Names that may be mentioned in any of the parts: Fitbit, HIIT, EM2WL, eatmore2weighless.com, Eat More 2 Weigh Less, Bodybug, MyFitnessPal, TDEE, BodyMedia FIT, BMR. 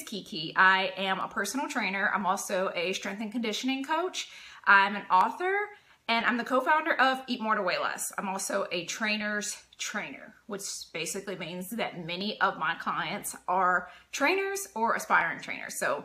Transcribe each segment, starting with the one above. is Kiki. I am a personal trainer. I'm also a strength and conditioning coach. I'm an author, and I'm the co-founder of Eat More 2 Weigh Less. I'm also a trainer's trainer, which basically means that many of my clients are trainers or aspiring trainers. So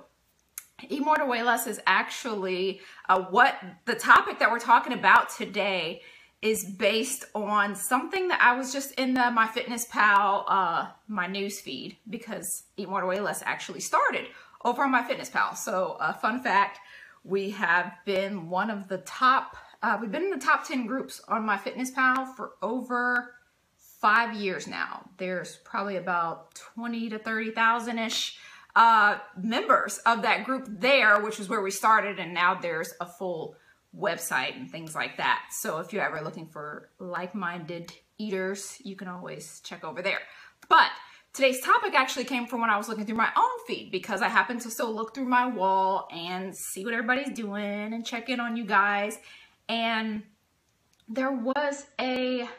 Eat More 2 Weigh Less is actually what the topic that we're talking about today is based on something that I was just in the MyFitnessPal, my news feed, because Eat More 2 Weigh Less actually started over on MyFitnessPal. So fun fact, we have been one of the top, we've been in the top 10 groups on MyFitnessPal for over 5 years now. There's probably about 20 to 30,000-ish members of that group there, which is where we started, and now there's a full website and things like that. So if you're ever looking for like-minded eaters, you can always check over there. But today's topic actually came from when I was looking through my own feed, because I happened to still look through my wall and see what everybody's doing and check in on you guys. And there was a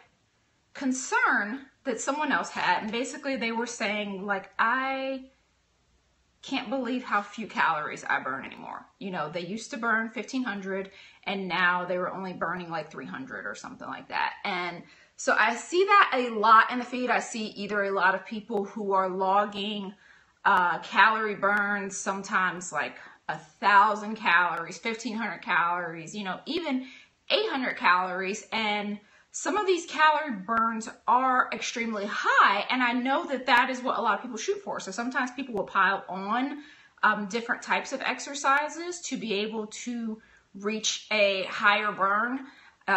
concern that someone else had, and basically they were saying, like, I can't believe how few calories I burn anymore. You know, they used to burn 1,500 and now they were only burning like 300 or something like that. And so I see that a lot in the feed. I see either a lot of people who are logging calorie burns, sometimes like 1,000 calories, 1,500 calories, you know, even 800 calories. And some of these calorie burns are extremely high, and I know that that is what a lot of people shoot for. So sometimes people will pile on different types of exercises to be able to reach a higher burn.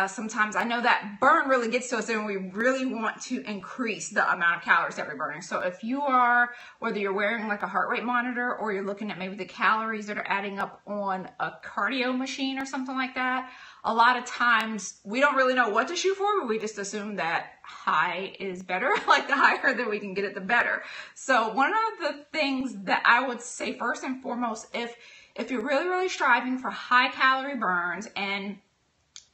Sometimes I know that burn really gets to us and we really want to increase the amount of calories that we're burning. So if you are, whether you're wearing like a heart rate monitor or you're looking at maybe the calories that are adding up on a cardio machine or something like that, a lot of times we don't really know what to shoot for, but we just assume that high is better. Like the higher that we can get it, the better. So one of the things that I would say first and foremost, if you're really, really striving for high calorie burns and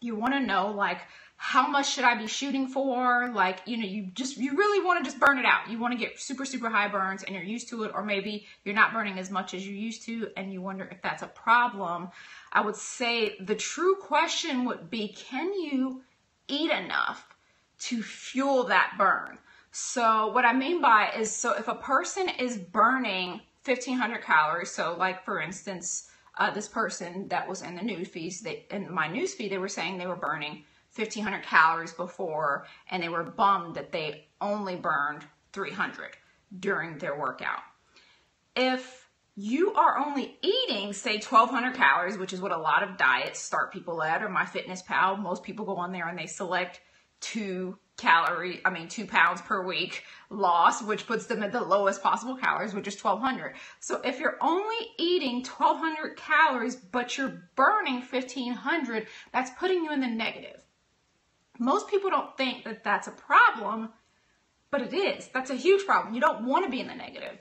you want to know, like, how much should I be shooting for? Like, you know, you really want to just burn it out. You want to get super, super high burns and you're used to it, or maybe you're not burning as much as you used to and you wonder if that's a problem. I would say the true question would be, can you eat enough to fuel that burn? So what I mean by is, so if a person is burning 1,500 calories, so like for instance, this person that was in the news feeds, in my news feed, they were saying they were burning 1,500 calories before, and they were bummed that they only burned 300 during their workout. If you are only eating, say, 1,200 calories, which is what a lot of diets start people at, or MyFitnessPal, most people go on there and they select 2 pounds per week loss, which puts them at the lowest possible calories, which is 1,200. So if you're only eating 1,200 calories, but you're burning 1,500, that's putting you in the negative. Most people don't think that that's a problem, but it is. That's a huge problem. You don't want to be in the negative.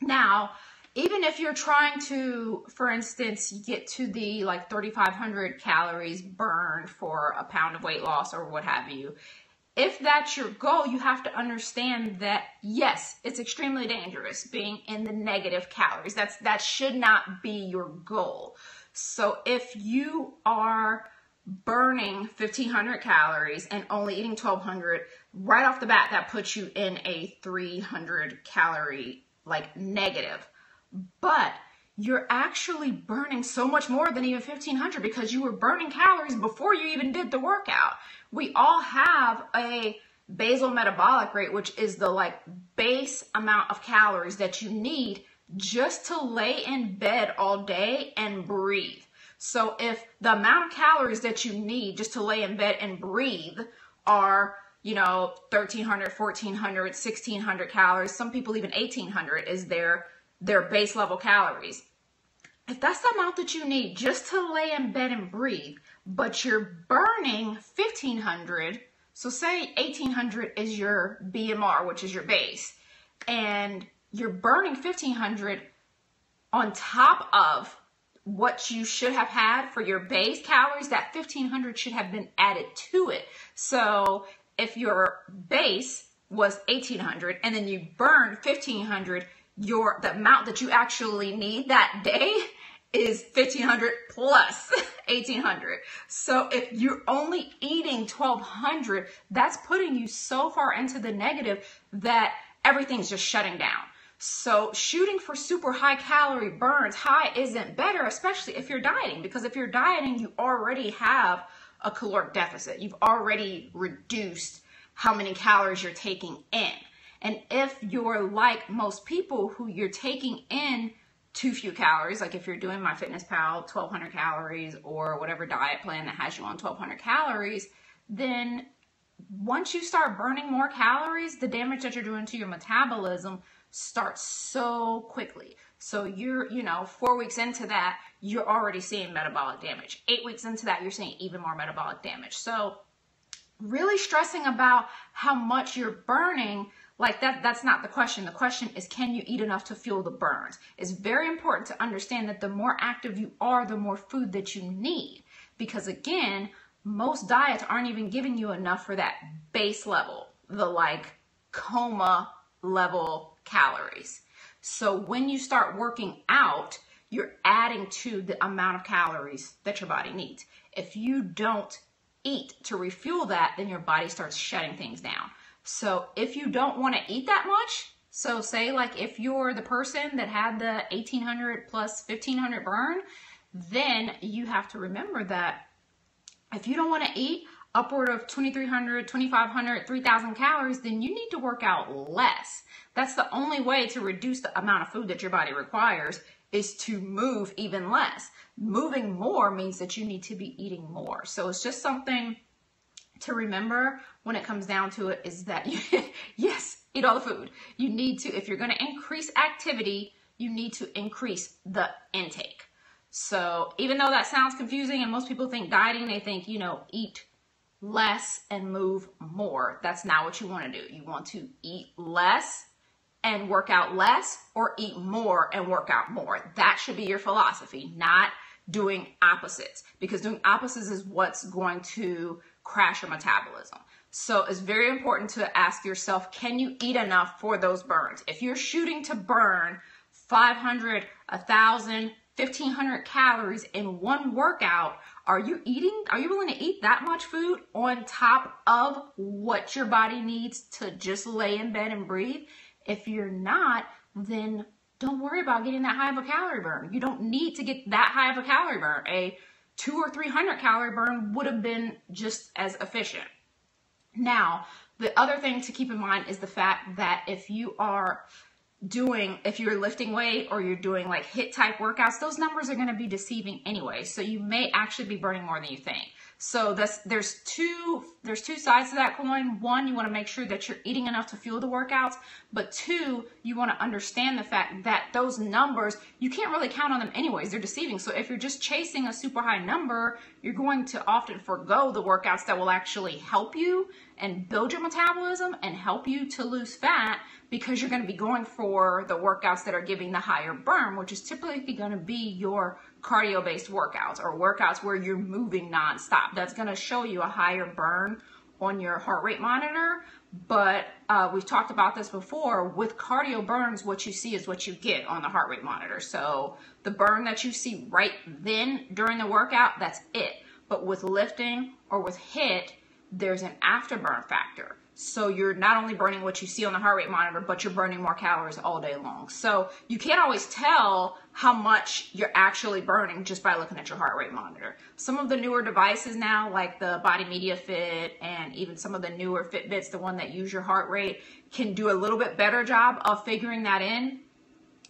Now, even if you're trying to, for instance, get to the like 3,500 calories burned for a pound of weight loss or what have you, if that's your goal, you have to understand that, yes, it's extremely dangerous being in the negative calories. That should not be your goal. So if you are burning 1,500 calories and only eating 1,200, right off the bat, that puts you in a 300 calorie like negative. But you're actually burning so much more than even 1,500, because you were burning calories before you even did the workout. We all have a basal metabolic rate, which is the like base amount of calories that you need just to lay in bed all day and breathe. So if the amount of calories that you need just to lay in bed and breathe are, you know, 1,300, 1,400, 1,600 calories, some people even 1,800 is their base level calories. If that's the amount that you need just to lay in bed and breathe, but you're burning 1,500, so say 1,800 is your BMR, which is your base, and you're burning 1,500 on top of what you should have had for your base calories, that 1,500 should have been added to it. So if your base was 1,800 and then you burned 1,500, the amount that you actually need that day is 1,500 plus 1,800. So if you're only eating 1,200, that's putting you so far into the negative that everything's just shutting down. So shooting for super high calorie burns, high isn't better, especially if you're dieting, because if you're dieting, you already have a caloric deficit. You've already reduced how many calories you're taking in. And if you're like most people who you're taking in too few calories, like if you're doing MyFitnessPal 1,200 calories or whatever diet plan that has you on 1,200 calories, then once you start burning more calories, the damage that you're doing to your metabolism starts so quickly. So you're, 4 weeks into that, you're already seeing metabolic damage. 8 weeks into that, you're seeing even more metabolic damage. So really stressing about how much you're burning, like that's not the question. The question is, can you eat enough to fuel the burns? It's very important to understand that the more active you are, the more food that you need. Because again, most diets aren't even giving you enough for that base level, the like coma level calories. So when you start working out, you're adding to the amount of calories that your body needs. If you don't eat to refuel that, then your body starts shutting things down. So if you don't want to eat that much, so say like if you're the person that had the 1,800 plus 1,500 burn, then you have to remember that if you don't want to eat upward of 2,300, 2,500, 3,000 calories, then you need to work out less. That's the only way to reduce the amount of food that your body requires, is to move even less. Moving more means that you need to be eating more. So it's just something to remember when it comes down to it, is that you, yes, eat all the food. You need to, if you're going to increase activity, you need to increase the intake. So even though that sounds confusing and most people think dieting, they think, eat less and move more. That's not what you want to do. You want to eat less and work out less, or eat more and work out more. That should be your philosophy, not doing opposites, because doing opposites is what's going to crash your metabolism. So it's very important to ask yourself, can you eat enough for those burns? If you're shooting to burn 500, 1,000, 1,500 calories in one workout, are you willing to eat that much food on top of what your body needs to just lay in bed and breathe? If you're not, then don't worry about getting that high of a calorie burn. You don't need to get that high of a calorie burn. A 200 or 300 calorie burn would have been just as efficient. Now, the other thing to keep in mind is the fact that if you're lifting weight or you're doing like HIIT type workouts, those numbers are going to be deceiving anyway. So you may actually be burning more than you think. So there's two sides to that coin. One, you want to make sure that you're eating enough to fuel the workouts. But two, you want to understand the fact that those numbers, you can't really count on them anyways. They're deceiving. So if you're just chasing a super high number, you're going to often forego the workouts that will actually help you and build your metabolism and help you to lose fat, because you're going to be going for the workouts that are giving the higher burn, which is typically going to be your cardio-based workouts or workouts where you're moving nonstop. That's going to show you a higher burn on your heart rate monitor. But we've talked about this before. With cardio burns, what you see is what you get on the heart rate monitor. So the burn that you see right then during the workout, that's it. But with lifting or with HIIT, there's an afterburn factor. So you're not only burning what you see on the heart rate monitor, but you're burning more calories all day long. So you can't always tell how much you're actually burning just by looking at your heart rate monitor. Some of the newer devices now, like the BodyMedia FIT and even some of the newer Fitbits, the one that use your heart rate, can do a little bit better job of figuring that in.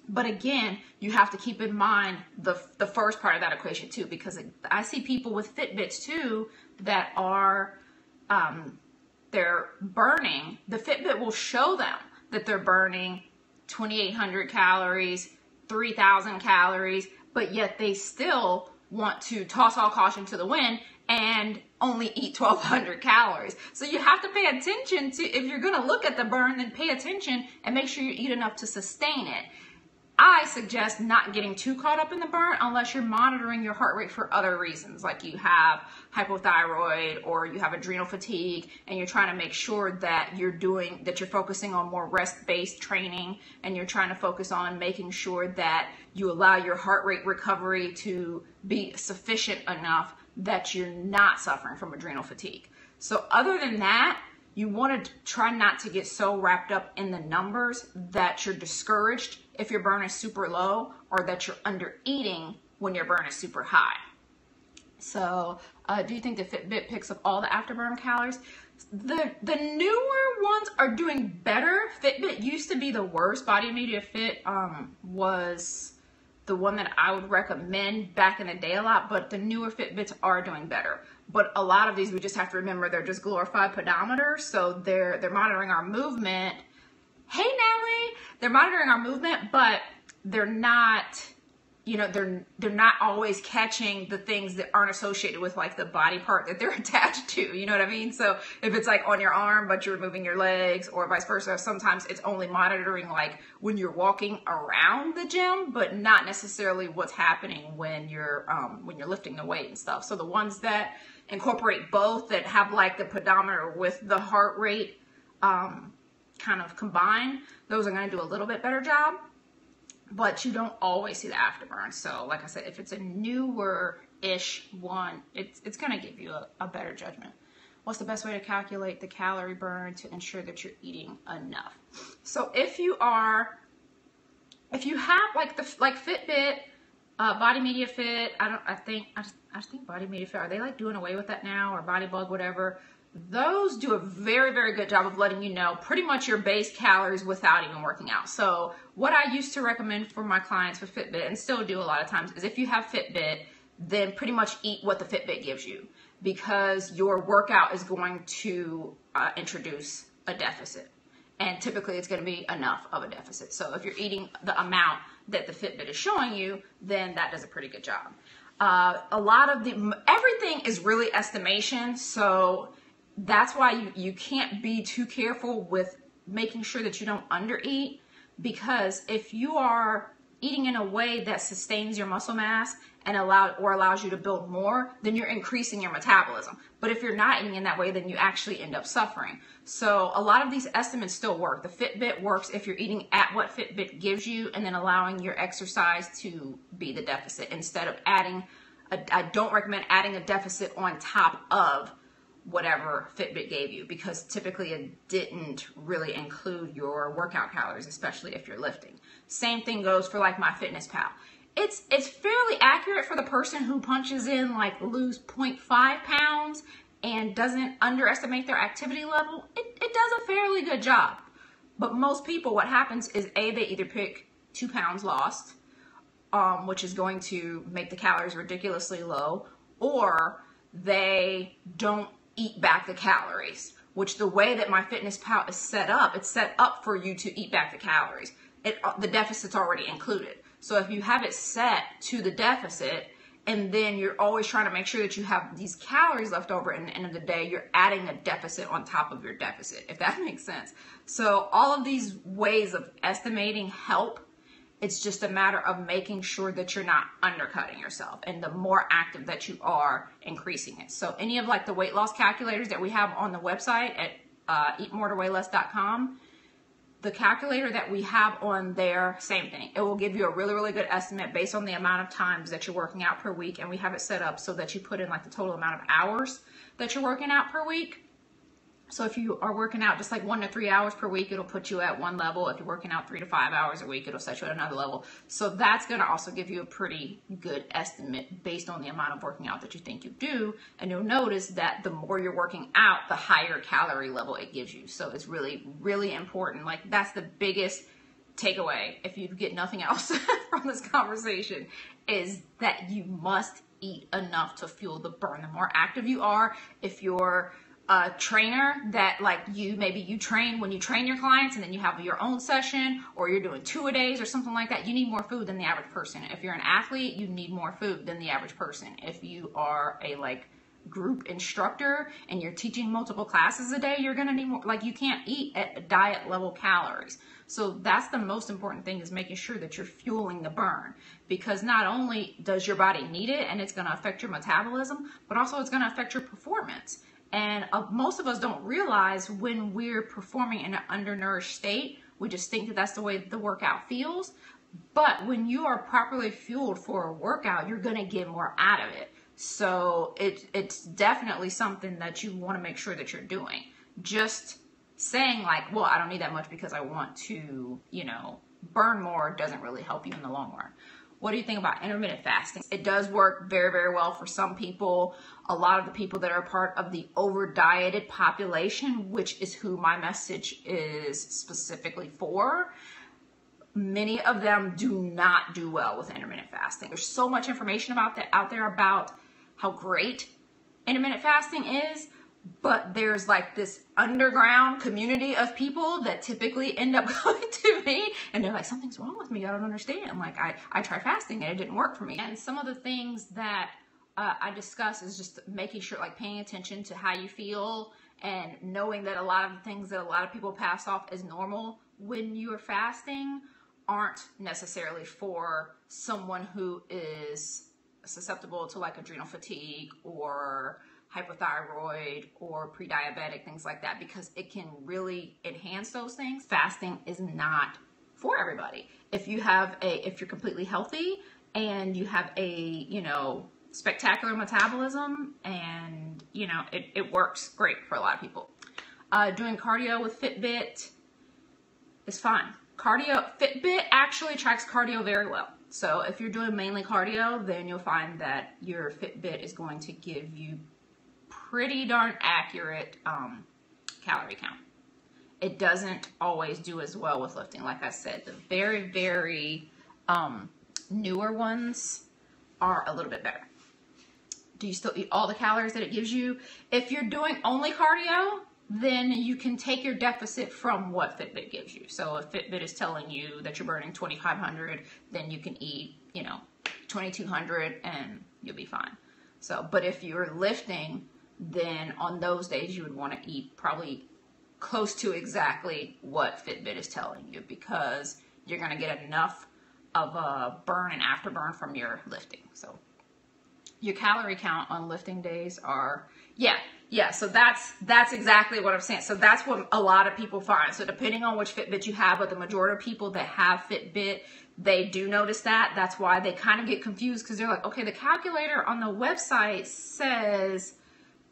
But again, you have to keep in mind the first part of that equation too, because I see people with Fitbits too that are, they're burning, the Fitbit will show them that they're burning 2,800 calories, 3,000 calories, but yet they still want to toss all caution to the wind and only eat 1,200 calories. So you have to pay attention to, if you're going to look at the burn, then pay attention and make sure you eat enough to sustain it. I suggest not getting too caught up in the burn unless you're monitoring your heart rate for other reasons, like you have hypothyroid or you have adrenal fatigue and you're trying to make sure that you're focusing on more rest-based training and you're trying to focus on making sure that you allow your heart rate recovery to be sufficient enough that you're not suffering from adrenal fatigue. So other than that, you want to try not to get so wrapped up in the numbers that you're discouraged if your burn is super low or that you're under eating when your burn is super high. So do you think the Fitbit picks up all the afterburn calories? The newer ones are doing better. Fitbit used to be the worst. BodyMedia FIT was the one that I would recommend back in the day a lot, but the newer Fitbits are doing better. But a lot of these, we just have to remember, they're just glorified pedometers, so they're monitoring our movement. Hey, Nellie, they're monitoring our movement, but they're not, you know, they're not always catching the things that aren't associated with like the body part that they're attached to, you know what I mean? So if it's like on your arm, but you're moving your legs or vice versa, sometimes it's only monitoring like when you're walking around the gym, but not necessarily what's happening when you're lifting the weight and stuff. So the ones that incorporate both, that have like the pedometer with the heart rate, kind of combined, those are going to do a little bit better job, but you don't always see the afterburn. So like I said, if it's a newer-ish one, it's going to give you a better judgment. What's the best way to calculate the calorie burn to ensure that you're eating enough? So if you have like Fitbit, BodyMedia FIT, I think BodyMedia FIT, are they like doing away with that now, or Bodybug, whatever? Those do a very, very good job of letting you know pretty much your base calories without even working out. So what I used to recommend for my clients with Fitbit, and still do a lot of times, is if you have Fitbit, then pretty much eat what the Fitbit gives you, because your workout is going to introduce a deficit. And typically it's going to be enough of a deficit. So if you're eating the amount that the Fitbit is showing you, then that does a pretty good job. A lot of everything is really estimation. So that's why you can't be too careful with making sure that you don't undereat, because if you are eating in a way that sustains your muscle mass and allows you to build more, then you're increasing your metabolism. But if you're not eating in that way, then you actually end up suffering. So a lot of these estimates still work. The Fitbit works if you're eating at what Fitbit gives you and then allowing your exercise to be the deficit instead of I don't recommend adding a deficit on top of whatever Fitbit gave you, because typically it didn't really include your workout calories, especially if you're lifting. Same thing goes for like MyFitnessPal. It's fairly accurate for the person who punches in like lose 0.5 pounds and doesn't underestimate their activity level. It does a fairly good job. But most people, what happens is they either pick 2 pounds lost, which is going to make the calories ridiculously low, or they don't eat back the calories, which the way that MyFitnessPal is set up, it's set up for you to eat back the calories. The deficit's already included. So if you have it set to the deficit, and then you're always trying to make sure that you have these calories left over, and at the end of the day, you're adding a deficit on top of your deficit, if that makes sense. So all of these ways of estimating help. It's just a matter of making sure that you're not undercutting yourself, and the more active that you are, increasing it. So any of like the weight loss calculators that we have on the website at eatmore2weighless.com, the calculator that we have on there, same thing. It will give you a really, really good estimate based on the amount of times that you're working out per week. And we have it set up so that you put in like the total amount of hours that you're working out per week. So if you are working out just like 1 to 3 hours per week, it'll put you at one level. If you're working out 3 to 5 hours a week, it'll set you at another level. So that's going to also give you a pretty good estimate based on the amount of working out that you think you do. And you'll notice that the more you're working out, the higher calorie level it gives you. So it's really, really important. Like, that's the biggest takeaway, if you get nothing else from this conversation, is that you must eat enough to fuel the burn. The more active you are, if you're a trainer that maybe you train when you train your clients and then you have your own session, or you're doing 2-a-days or something like that, you need more food than the average person. If you're an athlete, you need more food than the average person. If you are a group instructor and you're teaching multiple classes a day, you're gonna need more. You can't eat at diet level calories. So that's the most important thing, is making sure that you're fueling the burn, because not only does your body need it and it's going to affect your metabolism, but also it's going to affect your performance. And most of us don't realize when we're performing in an undernourished state, we just think that that's the way the workout feels. But when you are properly fueled for a workout, you're going to get more out of it. So it's definitely something that you want to make sure that you're doing. Just saying like, well, I don't need that much because I want to, you know, burn more, doesn't really help you in the long run. What do you think about intermittent fasting? It does work very, very well for some people. A lot of the people that are part of the over-dieted population, which is who my message is specifically for, many of them do not do well with intermittent fasting. There's so much information about that out there about how great intermittent fasting is, but there's like this underground community of people that typically end up coming to me and they're like, something's wrong with me, I don't understand. Like I tried fasting and it didn't work for me. And some of the things that I discuss is just making sure, like paying attention to how you feel and knowing that a lot of the things that a lot of people pass off as normal when you are fasting aren't necessarily for someone who is susceptible to like adrenal fatigue or hypothyroid or pre-diabetic, things like that, because it can really enhance those things. Fasting is not for everybody. If you have a, if you're completely healthy and you have a, you know, spectacular metabolism and, you know, it works great for a lot of people. Doing cardio with Fitbit is fine. Cardio, Fitbit actually tracks cardio very well. So if you're doing mainly cardio, then you'll find that your Fitbit is going to give you pretty darn accurate calorie count. It doesn't always do as well with lifting. Like I said, the very, very newer ones are a little bit better. Do you still eat all the calories that it gives you? If you're doing only cardio, then you can take your deficit from what Fitbit gives you. So if Fitbit is telling you that you're burning 2,500, then you can eat, you know, 2,200 and you'll be fine. So, but if you're lifting, then on those days you would want to eat probably close to exactly what Fitbit is telling you, because you're going to get enough of a burn and afterburn from your lifting. So your calorie count on lifting days are, yeah. So that's exactly what I'm saying. So that's what a lot of people find. So depending on which Fitbit you have, but the majority of people that have Fitbit, they do notice that. That's why they kind of get confused, because they're like, okay, the calculator on the website says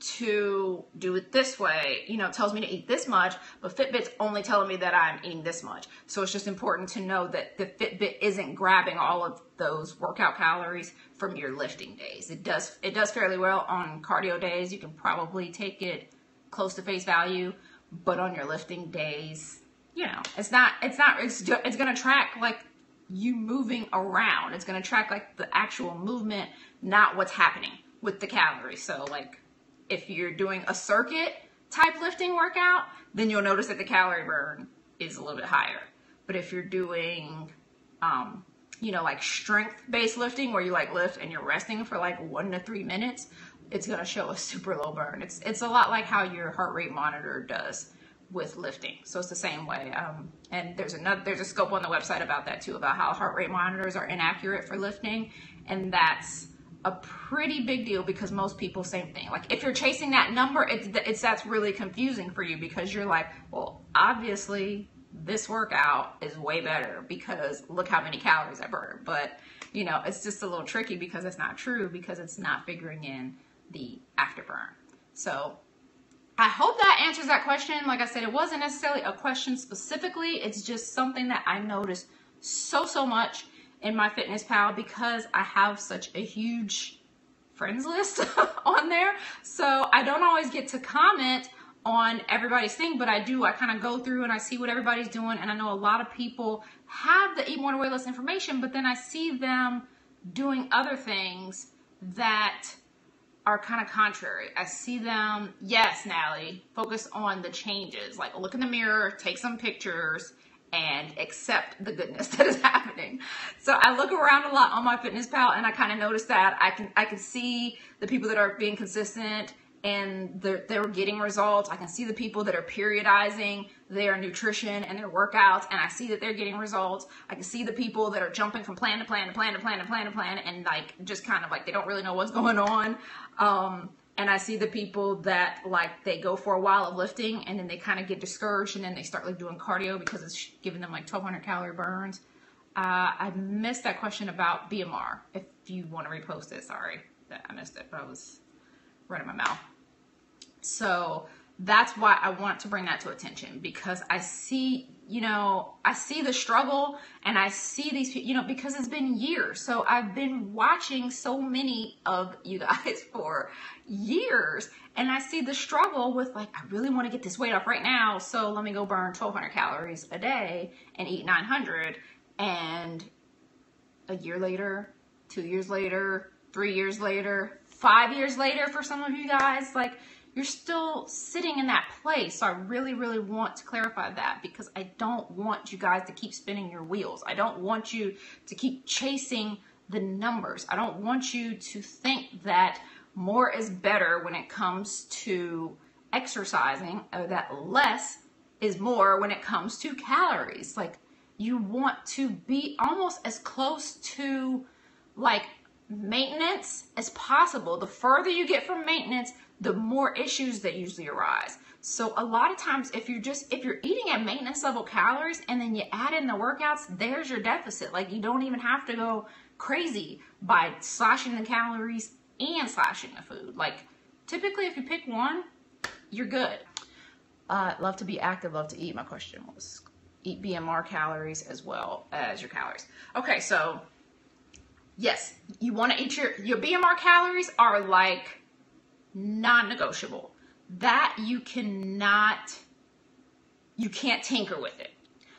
to do it this way, you know, tells me to eat this much, but Fitbit's only telling me that I'm eating this much. So it's just important to know that the Fitbit isn't grabbing all of those workout calories from your lifting days. It does fairly well on cardio days. You can probably take it close to face value, but on your lifting days, you know, it's going to track like you moving around. It's going to track like the actual movement, not what's happening with the calories. So like, if you're doing a circuit type lifting workout, then you'll notice that the calorie burn is a little bit higher. But if you're doing, you know, like strength based lifting where you like lift and you're resting for like 1 to 3 minutes, it's going to show a super low burn. It's a lot like how your heart rate monitor does with lifting. So it's the same way. And there's a scope on the website about that too, about how heart rate monitors are inaccurate for lifting. And that's a pretty big deal, because most people, same thing. Like if you're chasing that number, that's really confusing for you, because you're like, well, obviously this workout is way better because look how many calories I burned. But you know, it's just a little tricky because it's not true, because it's not figuring in the afterburn. So I hope that answers that question. Like I said, it wasn't necessarily a question specifically. It's just something that I noticed so much in MyFitnessPal, because I have such a huge friends list on there. So I don't always get to comment on everybody's thing, but I do. I kind of go through and I see what everybody's doing. And I know a lot of people have the Eat More 2 Weigh Less information, but then I see them doing other things that are kind of contrary. I see them, yes, Natalie, focus on the changes. Like look in the mirror, take some pictures, and accept the goodness that is happening. So I look around a lot on MyFitnessPal and I kind of notice that I can see the people that are being consistent and they're getting results. I can see the people that are periodizing their nutrition and their workouts, and I see that they're getting results. I can see the people that are jumping from plan to plan to plan to plan to plan to plan, and like just kind of like they don't really know what's going on. And I see the people that like they go for a while of lifting and then they kind of get discouraged and then they start like doing cardio because it's giving them like 1,200 calorie burns. I missed that question about BMR. If you want to repost it, sorry that I missed it, but I was running my mouth. So that's why I want to bring that to attention, because I see, you know, I see the struggle and I see these people, you know, because it's been years. So I've been watching so many of you guys for years, and I see the struggle with like, I really want to get this weight off right now. So let me go burn 1,200 calories a day and eat 900. And a year later, 2 years later, 3 years later, 5 years later, for some of you guys, like you're still sitting in that place. So I really, really want to clarify that, because I don't want you guys to keep spinning your wheels. I don't want you to keep chasing the numbers. I don't want you to think that more is better when it comes to exercising, or that less is more when it comes to calories. Like, you want to be almost as close to like maintenance as possible. The further you get from maintenance, the more issues that usually arise. So a lot of times if you're eating at maintenance level calories and then you add in the workouts, there's your deficit. Like, you don't even have to go crazy by slashing the calories and slashing the food. Like, typically if you pick one, you're good. Love to be active, love to eat. My question was, eat BMR calories as well as your calories. Okay, so yes, you want to eat your BMR calories are like non-negotiable. That you can't tinker with it.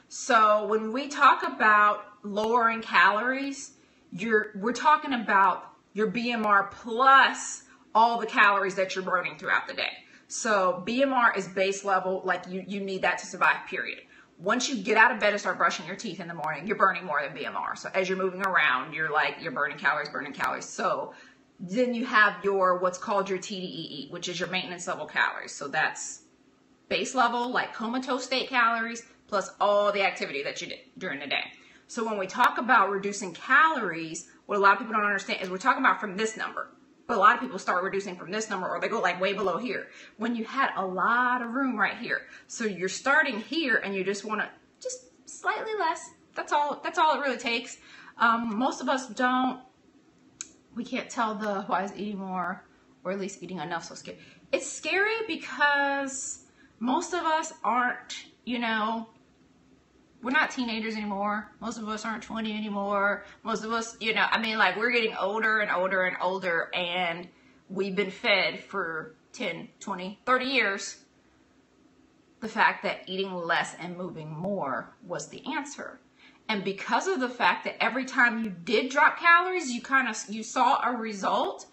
So when we talk about lowering calories, we're talking about your BMR plus all the calories that you're burning throughout the day. So BMR is base level, like you need that to survive, period. Once you get out of bed and start brushing your teeth in the morning, you're burning more than BMR. So as you're moving around, you're burning calories, burning calories. So then you have your, what's called your TDEE, which is your maintenance level calories. So that's base level, like comatose state calories, plus all the activity that you did during the day. So when we talk about reducing calories, what a lot of people don't understand is we're talking about from this number. But a lot of people start reducing from this number, or they go like way below here, when you had a lot of room right here. So you're starting here and you just want to just slightly less. That's all it really takes. Most of us don't, we can't tell the why is eating more, or at least eating enough, so scary. It's scary because most of us aren't, you know, we're not teenagers anymore. Most of us aren't 20 anymore. Most of us, you know, I mean, like, we're getting older and older and older, and we've been fed for 10, 20, 30 years the fact that eating less and moving more was the answer. And because of the fact that every time you did drop calories, you saw a result,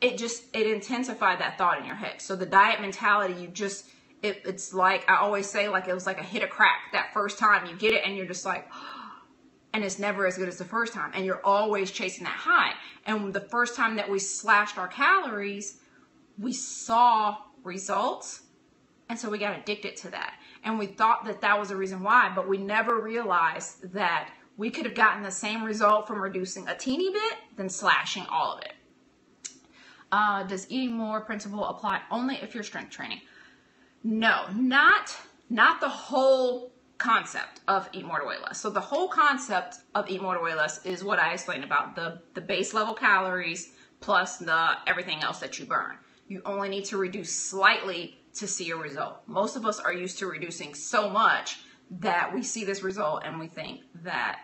it intensified that thought in your head. So the diet mentality, it's like, I always say, like, it was like a hit of crack. That first time you get it and you're just like, and it's never as good as the first time. And you're always chasing that high. And the first time that we slashed our calories, we saw results. And so we got addicted to that. And we thought that that was the reason why, but we never realized that we could have gotten the same result from reducing a teeny bit than slashing all of it. Does eating more principle apply only if you're strength training? No, not the whole concept of Eat More to Weigh Less. So the whole concept of Eat More to Weigh Less is what I explained about the base level calories plus the everything else that you burn. You only need to reduce slightly to see a result. Most of us are used to reducing so much that we see this result and we think that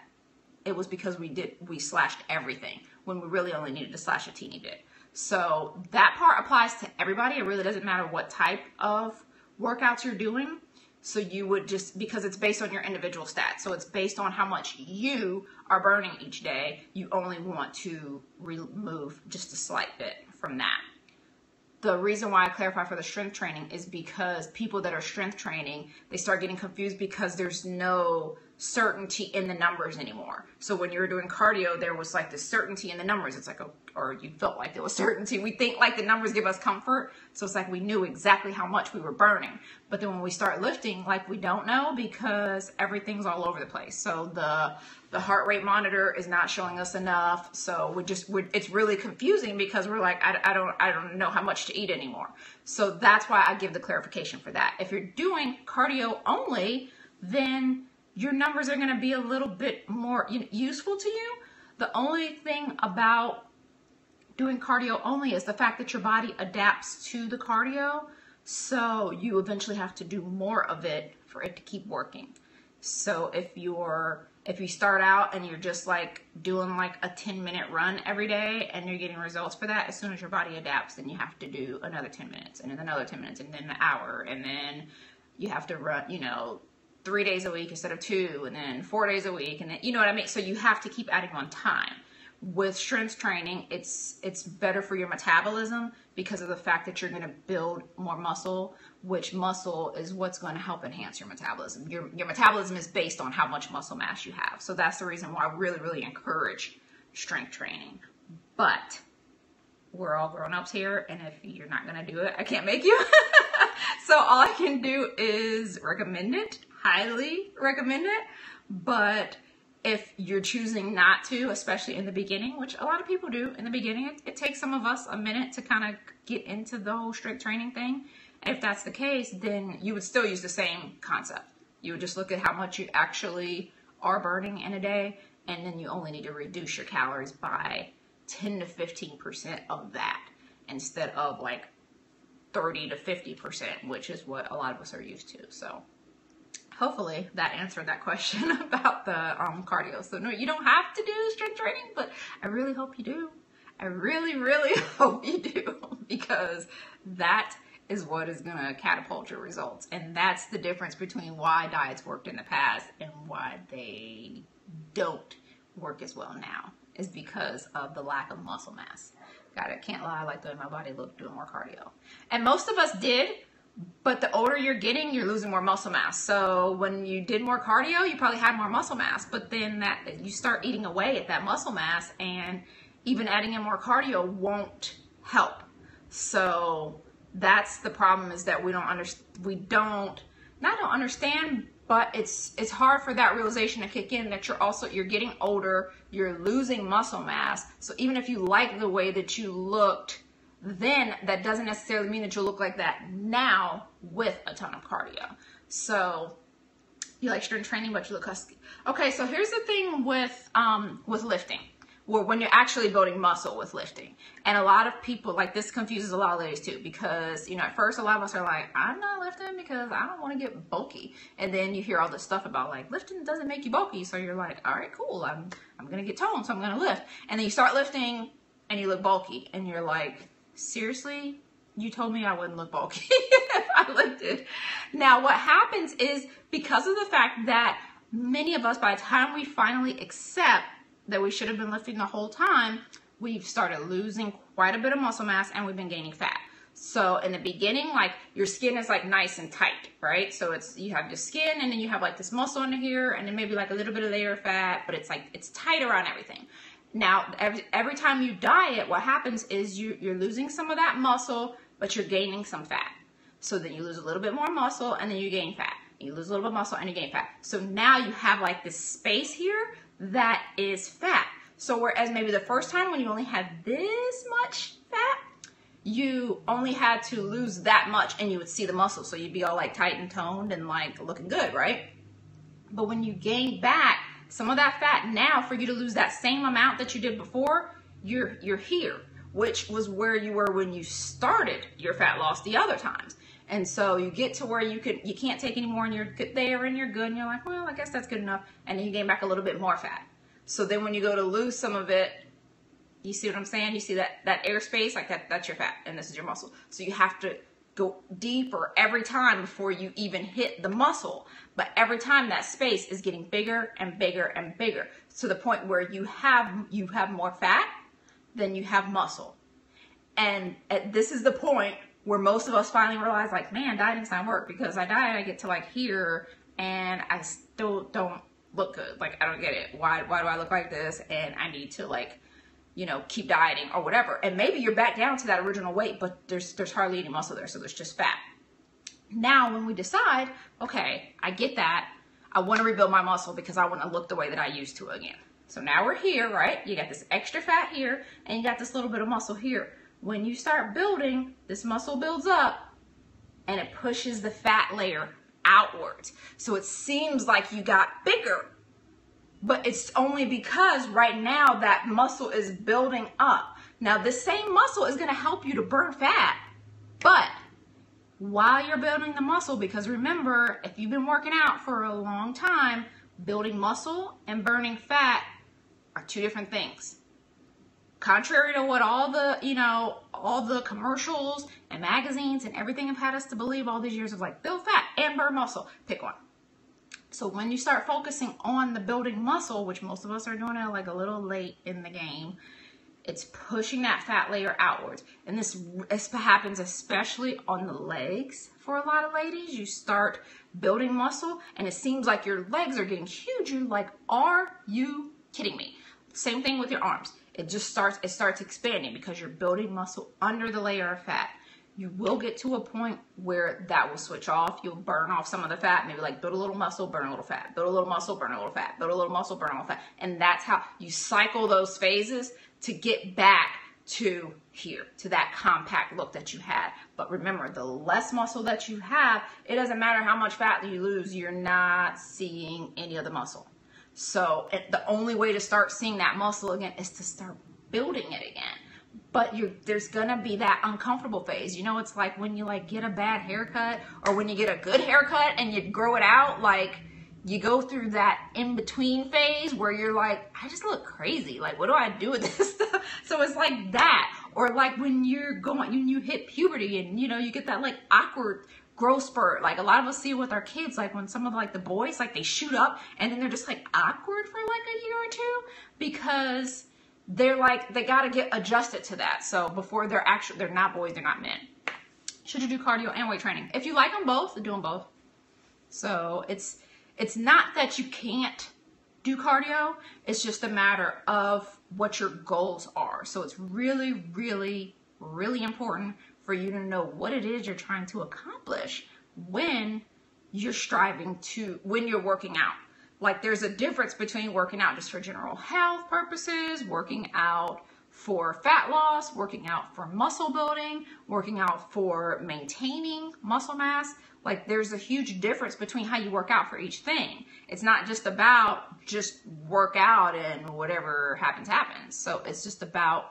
it was because we slashed everything, when we really only needed to slash a teeny bit. So that part applies to everybody. It really doesn't matter what type of workouts you're doing. So you would just, because it's based on your individual stats, so it's based on how much you are burning each day, you only want to remove just a slight bit from that. The reason why I clarify for the strength training is because people that are strength training, they start getting confused because there's no certainty in the numbers anymore. So when you were doing cardio, there was like this certainty in the numbers. It's like, or you felt like there was certainty. We think like the numbers give us comfort. So it's like we knew exactly how much we were burning. But then when we start lifting, like we don't know because everything's all over the place. So the heart rate monitor is not showing us enough. So it's really confusing because we're like, I don't know how much to eat anymore. So that's why I give the clarification for that. If you're doing cardio only, then your numbers are going to be a little bit more useful to you. The only thing about doing cardio only is the fact that your body adapts to the cardio. So you eventually have to do more of it for it to keep working. So if you start out and you're just like doing like a 10-minute run every day and you're getting results for that, as soon as your body adapts, then you have to do another 10 minutes and then another 10 minutes and then an hour. And then you have to run, 3 days a week instead of 2, and then 4 days a week, and then, you know what I mean? So you have to keep adding on time. With strength training, it's better for your metabolism because of the fact that you're going to build more muscle, which muscle is what's going to help enhance your metabolism. Your metabolism is based on how much muscle mass you have. So that's the reason why I really, really encourage strength training. But we're all grown-ups here, and if you're not going to do it, I can't make you. So all I can do is recommend it. Highly recommend it, but if you're choosing not to, especially in the beginning, which a lot of people do in the beginning, it takes some of us a minute to kind of get into the whole strict training thing. If that's the case, then you would still use the same concept. You would just look at how much you actually are burning in a day, and then you only need to reduce your calories by 10 to 15% of that instead of like 30 to 50%, which is what a lot of us are used to. So hopefully that answered that question about the cardio. So no, you don't have to do strength training, but I really hope you do. I really, really hope you do, because that is what is going to catapult your results. And that's the difference between why diets worked in the past and why they don't work as well now, is because of the lack of muscle mass. God, I can't lie, I like the way my body looked doing more cardio. And most of us did. But the older you're getting, you're losing more muscle mass. So when you did more cardio, you probably had more muscle mass, but then that you start eating away at that muscle mass, and even adding in more cardio won't help. So that's the problem, is that we don't understand, but it's hard for that realization to kick in, that you're getting older, you're losing muscle mass. So even if you like the way that you looked then, that doesn't necessarily mean that you'll look like that now with a ton of cardio. So you like strength training, but you look husky. Okay, so here's the thing with lifting, when you're actually building muscle with lifting. And a lot of people, like, this confuses a lot of ladies too, because, at first a lot of us are like, I'm not lifting because I don't want to get bulky. And then you hear all this stuff about like, lifting doesn't make you bulky. So you're like, all right, cool. I'm going to get toned, so I'm going to lift. And then you start lifting and you look bulky, and you're like, seriously, you told me I wouldn't look bulky if I lifted. Now, what happens is, because of the fact that many of us, by the time we finally accept that we should have been lifting the whole time, we've started losing quite a bit of muscle mass, and we've been gaining fat. So in the beginning, like, your skin is like nice and tight, right? So you have your skin, and then you have like this muscle under here, and then maybe like a little bit of layer of fat, but it's like, it's tight around everything. Now, every time you diet, what happens is you're losing some of that muscle, but you're gaining some fat. So then you lose a little bit more muscle, and then you gain fat. You lose a little bit of muscle, and you gain fat. So now you have like this space here that is fat. So whereas maybe the first time when you only had this much fat, you only had to lose that much, and you would see the muscle. So you'd be all like tight and toned and like looking good, right? But when you gain back some of that fat, now for you to lose that same amount that you did before, you're here, which was where you were when you started your fat loss the other times. And so you get to where you can't take any more, and you're there and you're good, and you're like, well, I guess that's good enough. And then you gain back a little bit more fat. So then when you go to lose some of it, you see what I'm saying? You see that airspace, like that's your fat, and this is your muscle. So you have to go deeper every time before you even hit the muscle. But every time that space is getting bigger and bigger and bigger, to the point where you have more fat than you have muscle. And this is the point where most of us finally realize, like, man, dieting's not work, because I diet, I get to like here, and I still don't look good. Like, I don't get it. Why do I look like this? And I need to, like, you know, keep dieting or whatever. And maybe you're back down to that original weight, but there's hardly any muscle there, so there's just fat. Now, when we decide, okay, I get that. I want to rebuild my muscle because I want to look the way that I used to again. So now we're here, right? You got this extra fat here, and you got this little bit of muscle here. When you start building, this muscle builds up, and it pushes the fat layer outward. So it seems like you got bigger, but it's only because right now that muscle is building up. Now, this same muscle is going to help you to burn fat, but while you're building the muscle, because remember, if you've been working out for a long time, building muscle and burning fat are two different things. Contrary to what all the, you know, all the commercials and magazines and everything have had us to believe all these years of, like, build fat and burn muscle, pick one. So when you start focusing on the building muscle, which most of us are doing it like a little late in the game, it's pushing that fat layer outwards. And this happens especially on the legs for a lot of ladies. You start building muscle and it seems like your legs are getting huge. You're like, are you kidding me? Same thing with your arms. It starts expanding because you're building muscle under the layer of fat. You will get to a point where that will switch off. You'll burn off some of the fat, maybe like build a little muscle, burn a little fat, build a little muscle, burn a little fat, build a little muscle, burn a little fat. And that's how you cycle those phases to get back to here, to that compact look that you had. But remember, the less muscle that you have, it doesn't matter how much fat you lose, you're not seeing any of the muscle. So the only way to start seeing that muscle again is to start building it again. But there's gonna be that uncomfortable phase. You know, it's like when you, like, get a bad haircut, or when you get a good haircut and you grow it out, like, you go through that in-between phase where you're like, I just look crazy. Like, what do I do with this stuff? So it's like that. Or like when you're going, when you hit puberty and, you know, you get that, like, awkward growth spurt. Like, a lot of us see with our kids, like when some of, like, the boys, like, they shoot up and then they're just, like, awkward for, like, a year or two because they're like, they got to get adjusted to that. So before they're not boys, they're not men. Should you do cardio and weight training? If you like them both, do them both. So it's not that you can't do cardio, it's just a matter of what your goals are. So it's really, really, really important for you to know what it is you're trying to accomplish when you're striving to, when you're working out. Like, there's a difference between working out just for general health purposes, working out for fat loss, working out for muscle building, working out for maintaining muscle mass. Like, there's a huge difference between how you work out for each thing. It's not just about just work out and whatever happens, happens. So it's just about,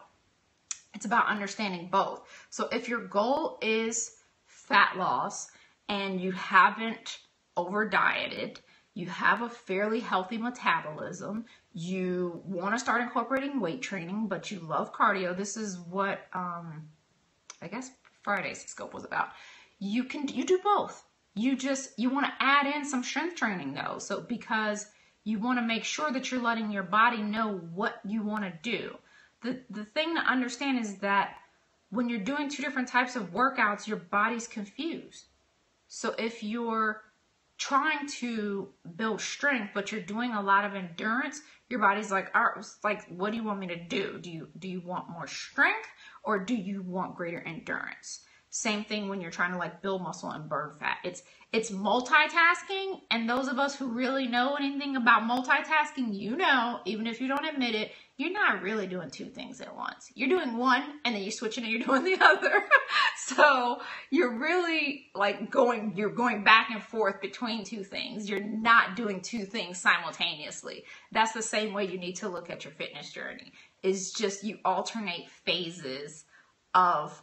it's about understanding both. So if your goal is fat loss and you haven't over dieted, you have a fairly healthy metabolism, you want to start incorporating weight training, but you love cardio. This is what, I guess Friday's scope was about. You do both. You want to add in some strength training though. So because you want to make sure that you're letting your body know what you want to do. The thing to understand is that when you're doing two different types of workouts, your body's confused. So if you're trying to build strength, but you're doing a lot of endurance, your body's like, all right, like, what do you want me to do? Do you want more strength or do you want greater endurance? Same thing when you're trying to, like, build muscle and burn fat. It's multitasking, and those of us who really know anything about multitasking, you know, even if you don't admit it, you're not really doing two things at once. You're doing one, and then you're switching and you're doing the other. So you're really, like, you're going back and forth between two things. You're not doing two things simultaneously. That's the same way you need to look at your fitness journey. It's just you alternate phases of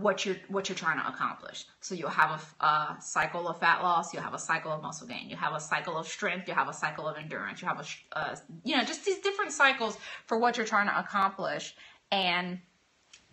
what you're trying to accomplish. So you'll have a cycle of fat loss, you'll have a cycle of muscle gain, you have a cycle of strength, you have a cycle of endurance, you have a you know, just these different cycles for what you're trying to accomplish, and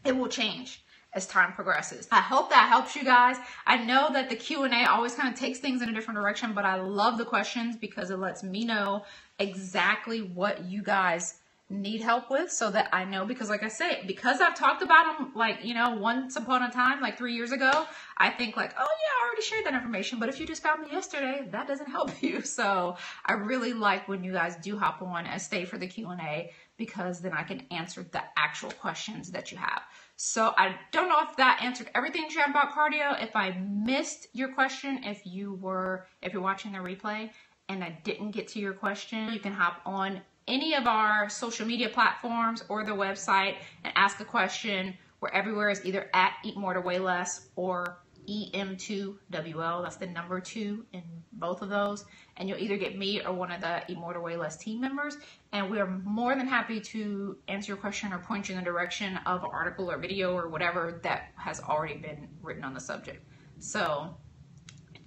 it will change as time progresses. I hope that helps you guys. I know that the Q&A always kind of takes things in a different direction, but I love the questions because it lets me know exactly what you guys need help with, so that I know, because like I say, because I've talked about them, like, you know, once upon a time, like 3 years ago, I think like, oh yeah, I already shared that information, but if you just found me yesterday, that doesn't help you. So I really like when you guys do hop on and stay for the Q&A, because then I can answer the actual questions that you have. So I don't know if that answered everything you had about cardio. If I missed your question, if you're watching the replay and I didn't get to your question, you can hop on any of our social media platforms or the website and ask a question. We're everywhere. Is either at Eat More to Weigh Less or EM2WL. That's the number 2 in both of those. And you'll either get me or one of the Eat More to Weigh Less team members. And we are more than happy to answer your question or point you in the direction of an article or video or whatever that has already been written on the subject. So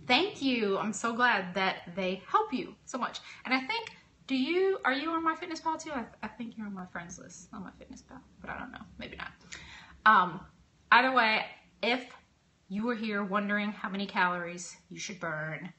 thank you. I'm so glad that they help you so much. And I think, are you on MyFitnessPal too? I think you're on my friends list on MyFitnessPal, but I don't know, maybe not. Either way, if you were here wondering how many calories you should burn,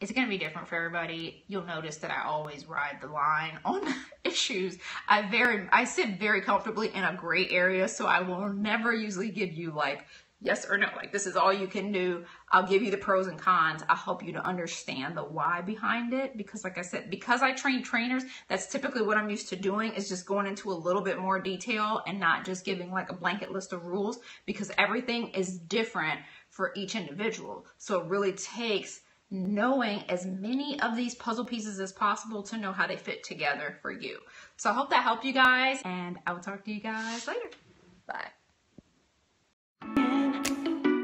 it's gonna be different for everybody. You'll notice that I always ride the line on issues. I sit very comfortably in a gray area, so I will never usually give you like yes or no, like this is all you can do. I'll give you the pros and cons. I'll help you to understand the why behind it, because like I said, because I train trainers, that's typically what I'm used to doing, is just going into a little bit more detail and not just giving like a blanket list of rules, because everything is different for each individual. So it really takes knowing as many of these puzzle pieces as possible to know how they fit together for you. So I hope that helped you guys, and I will talk to you guys later.